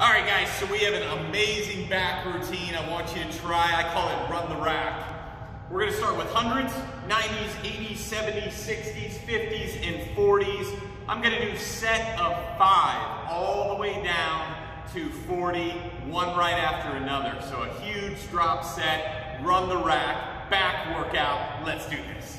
All right, guys, so we have an amazing back routine I want you to try. I call it run the rack. We're gonna start with 100s, 90s, 80s, 70s, 60s, 50s, and 40s. I'm gonna do set of 5 all the way down to 40, one right after another. So a huge drop set, run the rack, back workout. Let's do this.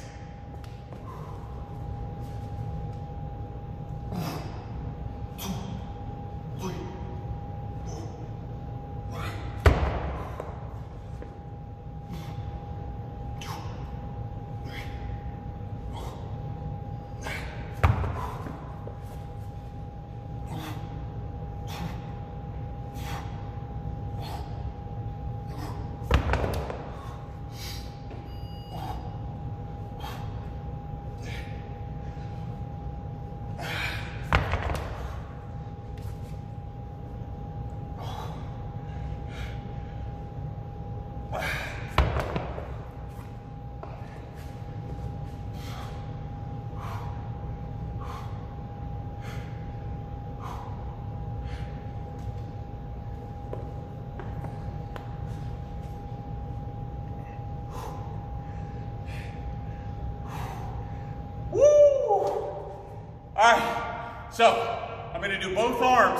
All right, so I'm gonna do both arms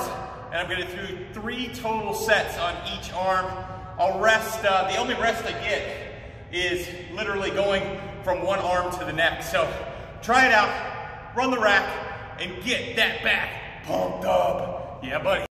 and I'm gonna do 3 total sets on each arm. I'll rest, the only rest I get is literally going from one arm to the next. So try it out, run the rack, and get that back pumped up. Yeah, buddy.